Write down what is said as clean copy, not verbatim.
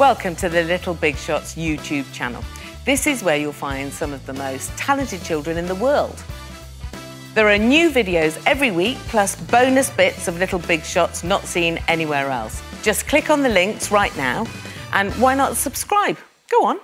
Welcome to the Little Big Shots YouTube channel. This is where you'll find some of the most talented children in the world. There are new videos every week, plus bonus bits of Little Big Shots not seen anywhere else. Just click on the links right now, and why not subscribe? Go on.